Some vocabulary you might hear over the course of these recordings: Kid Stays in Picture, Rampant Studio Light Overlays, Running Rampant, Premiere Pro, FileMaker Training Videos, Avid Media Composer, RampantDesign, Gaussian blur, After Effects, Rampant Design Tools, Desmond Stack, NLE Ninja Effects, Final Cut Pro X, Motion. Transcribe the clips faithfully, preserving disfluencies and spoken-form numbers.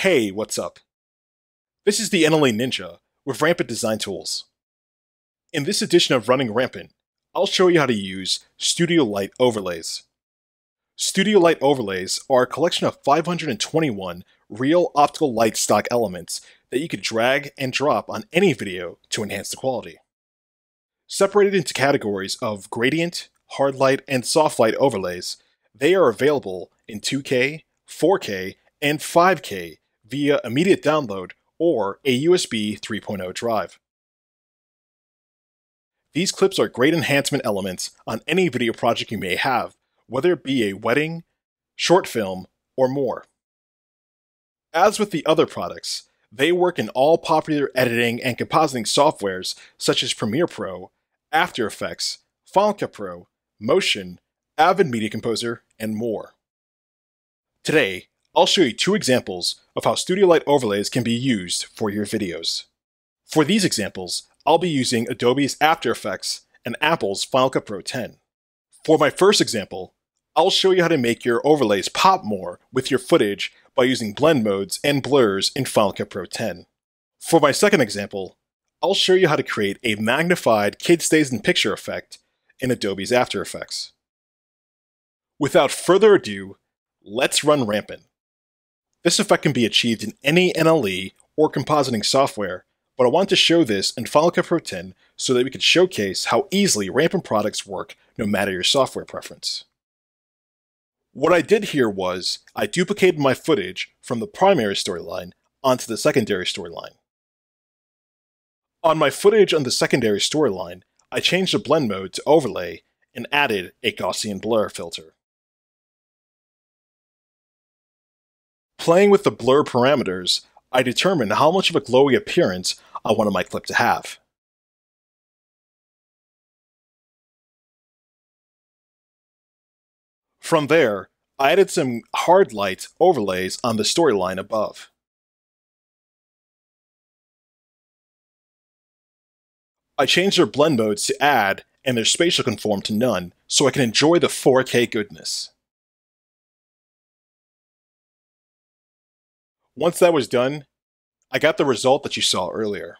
Hey, what's up? This is the N L E Ninja with Rampant Design Tools. In this edition of Running Rampant, I'll show you how to use Studio Light Overlays. Studio Light Overlays are a collection of five hundred twenty-one real optical light stock elements that you can drag and drop on any video to enhance the quality. Separated into categories of gradient, hard light, and soft light overlays, they are available in two K, four K, and five K via immediate download or a U S B three point oh drive. These clips are great enhancement elements on any video project you may have, whether it be a wedding, short film, or more. As with the other products, they work in all popular editing and compositing softwares such as Premiere Pro, After Effects, Final Cut Pro, Motion, Avid Media Composer, and more. Today, I'll show you two examples of how Studio Light overlays can be used for your videos. For these examples, I'll be using Adobe's After Effects and Apple's Final Cut Pro X. For my first example, I'll show you how to make your overlays pop more with your footage by using blend modes and blurs in Final Cut Pro X. For my second example, I'll show you how to create a magnified Kid Stays in Picture effect in Adobe's After Effects. Without further ado, let's run Rampant. This effect can be achieved in any N L E or compositing software, but I want to show this in Final Cut Pro X so that we can showcase how easily Rampant products work no matter your software preference. What I did here was I duplicated my footage from the primary storyline onto the secondary storyline. On my footage on the secondary storyline, I changed the blend mode to overlay and added a Gaussian blur filter. Playing with the blur parameters, I determined how much of a glowy appearance I wanted my clip to have. From there, I added some hard light overlays on the storyline above. I changed their blend modes to add and their spatial conform to none so I can enjoy the four K goodness. Once that was done, I got the result that you saw earlier.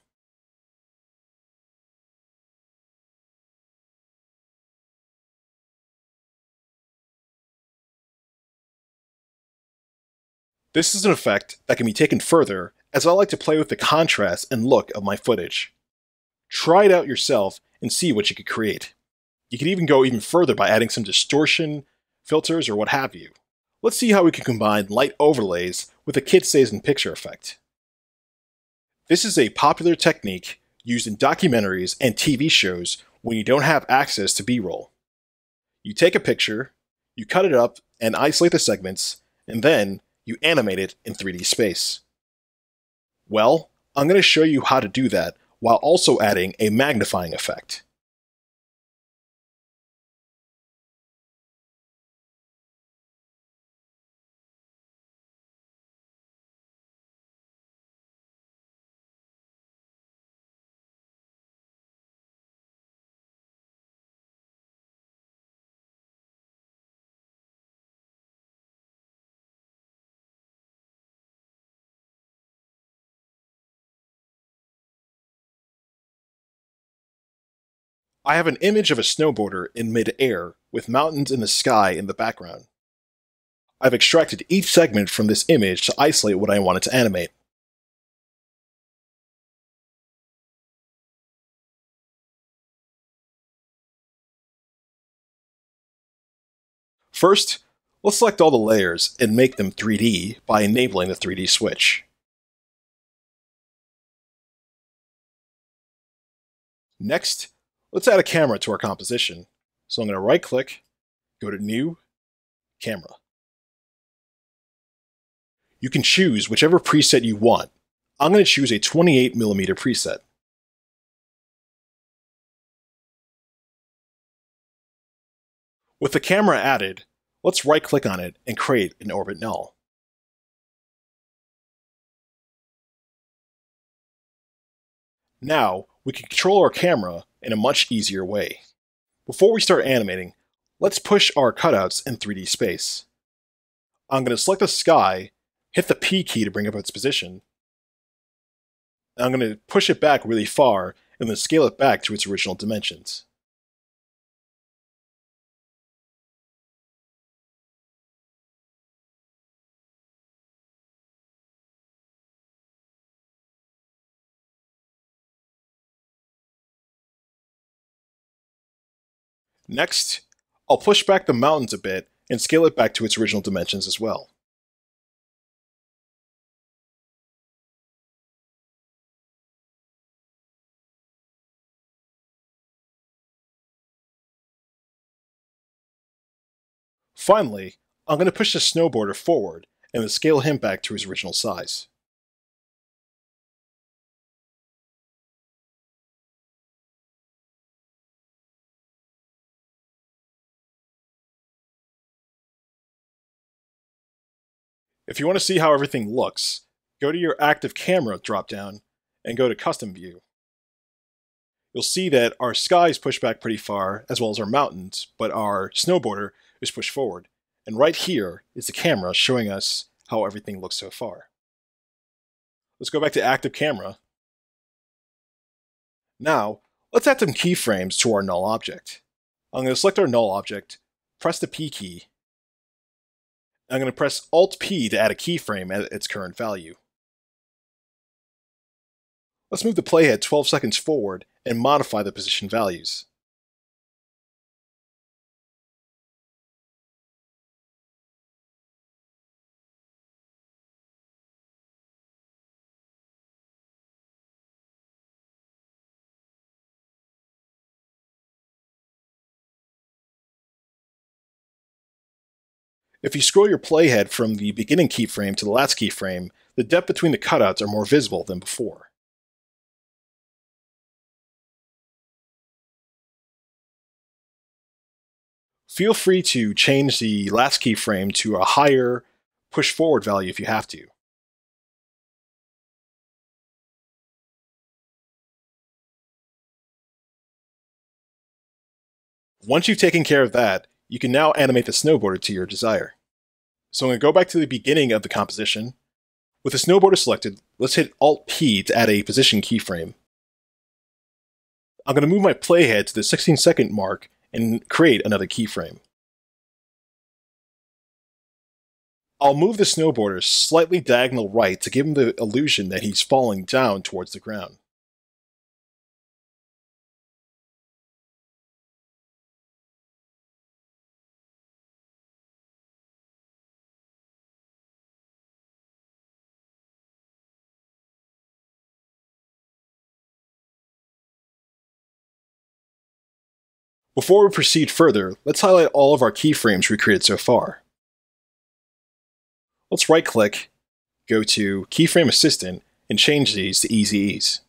This is an effect that can be taken further, as I like to play with the contrast and look of my footage. Try it out yourself and see what you could create. You could even go even further by adding some distortion, filters, or what have you. Let's see how we can combine light overlays with a Kid Stays in Picture effect. This is a popular technique used in documentaries and T V shows when you don't have access to B-roll. You take a picture, you cut it up and isolate the segments, and then you animate it in three D space. Well, I'm going to show you how to do that while also adding a magnifying effect. I have an image of a snowboarder in mid-air with mountains in the sky in the background. I've extracted each segment from this image to isolate what I wanted to animate. First, let's select all the layers and make them three D by enabling the three D switch. Next, let's add a camera to our composition. So I'm going to right-click, go to New, Camera. You can choose whichever preset you want. I'm going to choose a twenty-eight millimeter preset. With the camera added, let's right-click on it and create an orbit null. Now, we can control our camera in a much easier way. Before we start animating, let's push our cutouts in three D space. I'm going to select the sky, hit the P key to bring up its position. Now I'm going to push it back really far and then scale it back to its original dimensions. Next, I'll push back the mountains a bit and scale it back to its original dimensions as well. Finally, I'm going to push the snowboarder forward and then scale him back to his original size. If you want to see how everything looks, go to your Active Camera dropdown and go to Custom View. You'll see that our sky is pushed back pretty far, as well as our mountains, but our snowboarder is pushed forward. And right here is the camera showing us how everything looks so far. Let's go back to Active Camera. Now, let's add some keyframes to our null object. I'm going to select our null object, press the P key, I'm going to press Alt P to add a keyframe at its current value. Let's move the playhead twelve seconds forward and modify the position values. If you scroll your playhead from the beginning keyframe to the last keyframe, the depth between the cutouts are more visible than before. Feel free to change the last keyframe to a higher push forward value if you have to. Once you've taken care of that, you can now animate the snowboarder to your desire. So I'm going to go back to the beginning of the composition. With the snowboarder selected, let's hit Alt P to add a position keyframe. I'm going to move my playhead to the sixteen second mark and create another keyframe. I'll move the snowboarder slightly diagonal right to give him the illusion that he's falling down towards the ground. Before we proceed further, let's highlight all of our keyframes we created so far. Let's right-click, go to Keyframe Assistant, and change these to Easy Ease.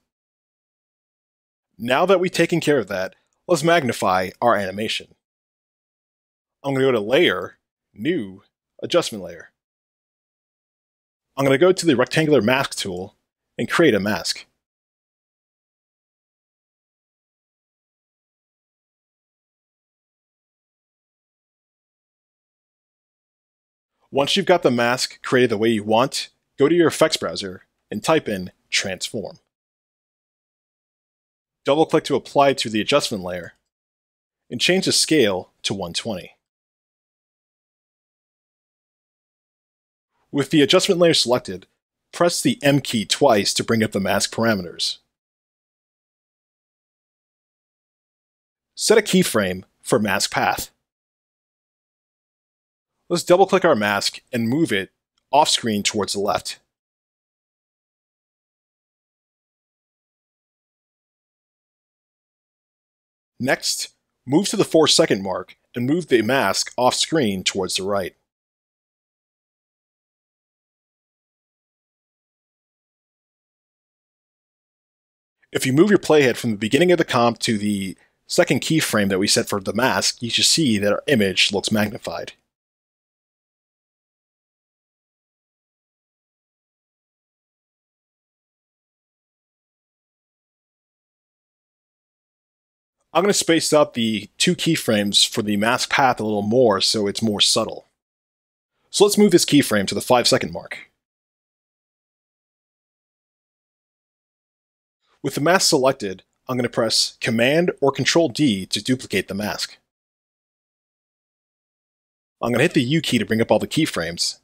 Now that we've taken care of that, let's magnify our animation. I'm going to go to Layer, New, Adjustment Layer. I'm going to go to the Rectangular Mask tool and create a mask. Once you've got the mask created the way you want, go to your effects browser and type in Transform. Double-click to apply to the adjustment layer and change the scale to one twenty. With the adjustment layer selected, press the M key twice to bring up the mask parameters. Set a keyframe for mask path. Let's double-click our mask and move it off-screen towards the left. Next, move to the four second mark and move the mask off-screen towards the right. If you move your playhead from the beginning of the comp to the second keyframe that we set for the mask, you should see that our image looks magnified. I'm going to space out the two keyframes for the mask path a little more so it's more subtle. So let's move this keyframe to the five second mark. With the mask selected, I'm going to press Command or Control D to duplicate the mask. I'm going to hit the U key to bring up all the keyframes.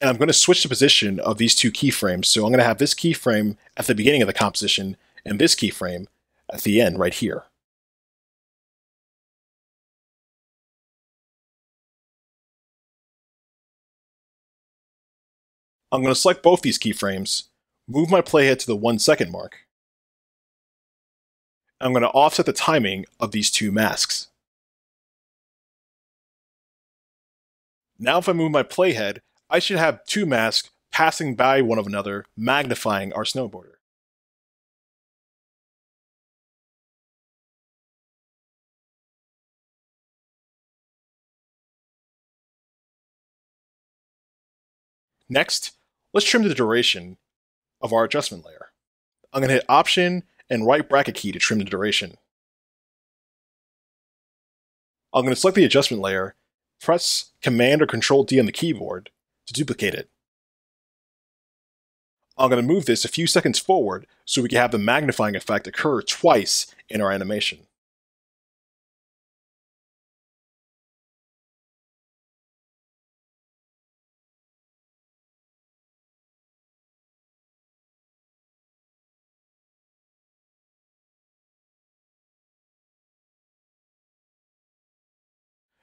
And I'm going to switch the position of these two keyframes. So I'm going to have this keyframe at the beginning of the composition and this keyframe at the end right here. I'm going to select both these keyframes, move my playhead to the one second mark. I'm going to offset the timing of these two masks. Now if I move my playhead, I should have two masks passing by one of another, magnifying our snowboarder. Next, let's trim the duration of our adjustment layer. I'm going to hit Option and right bracket key to trim the duration. I'm going to select the adjustment layer, press Command or Control D on the keyboard to duplicate it. I'm going to move this a few seconds forward so we can have the magnifying effect occur twice in our animation.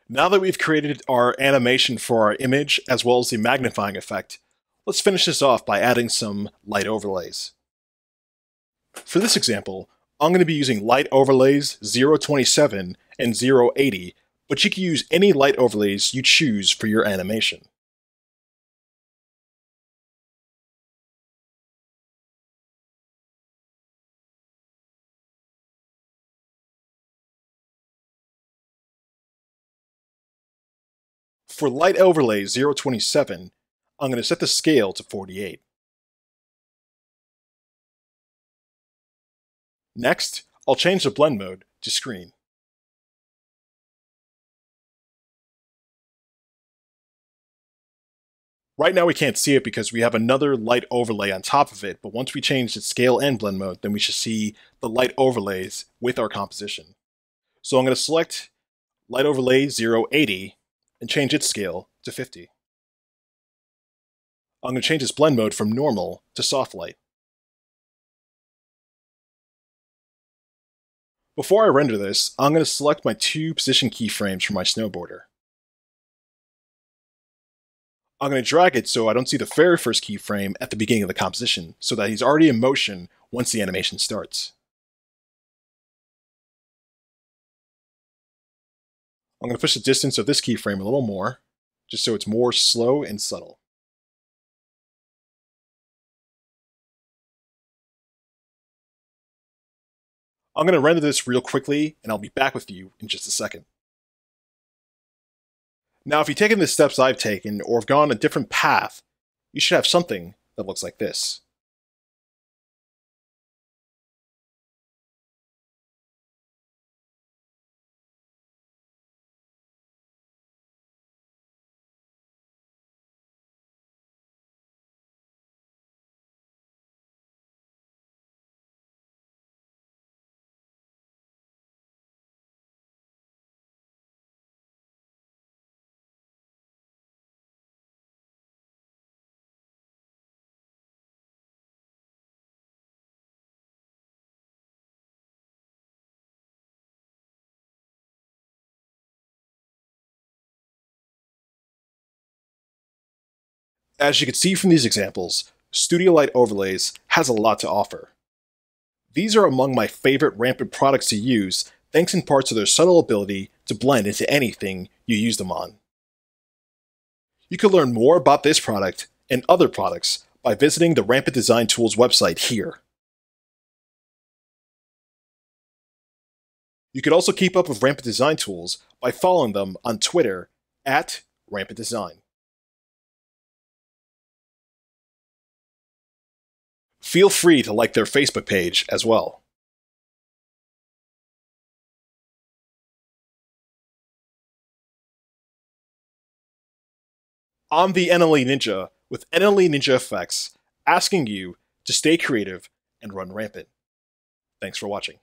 Now that we've created our animation for our image as well as the magnifying effect, let's finish this off by adding some light overlays. For this example, I'm going to be using light overlays zero twenty-seven and zero eighty, but you can use any light overlays you choose for your animation. For light overlay zero twenty-seven, I'm going to set the scale to forty-eight. Next, I'll change the blend mode to screen. Right now we can't see it because we have another light overlay on top of it, but once we change its scale and blend mode, then we should see the light overlays with our composition. So I'm going to select light overlay zero eighty. And change its scale to fifty. I'm going to change its blend mode from normal to soft light. Before I render this, I'm going to select my two position keyframes for my snowboarder. I'm going to drag it so I don't see the very first keyframe at the beginning of the composition, so that he's already in motion once the animation starts. I'm going to push the distance of this keyframe a little more, just so it's more slow and subtle. I'm going to render this real quickly, and I'll be back with you in just a second. Now, if you've taken the steps I've taken, or have gone a different path, you should have something that looks like this. As you can see from these examples, Studio Light Overlays has a lot to offer. These are among my favorite Rampant products to use, thanks in part to their subtle ability to blend into anything you use them on. You can learn more about this product and other products by visiting the Rampant Design Tools website here. You can also keep up with Rampant Design Tools by following them on Twitter at Rampant Design. Feel free to like their Facebook page as well. I'm the N L E Ninja with N L E Ninja Effects, asking you to stay creative and run rampant. Thanks for watching.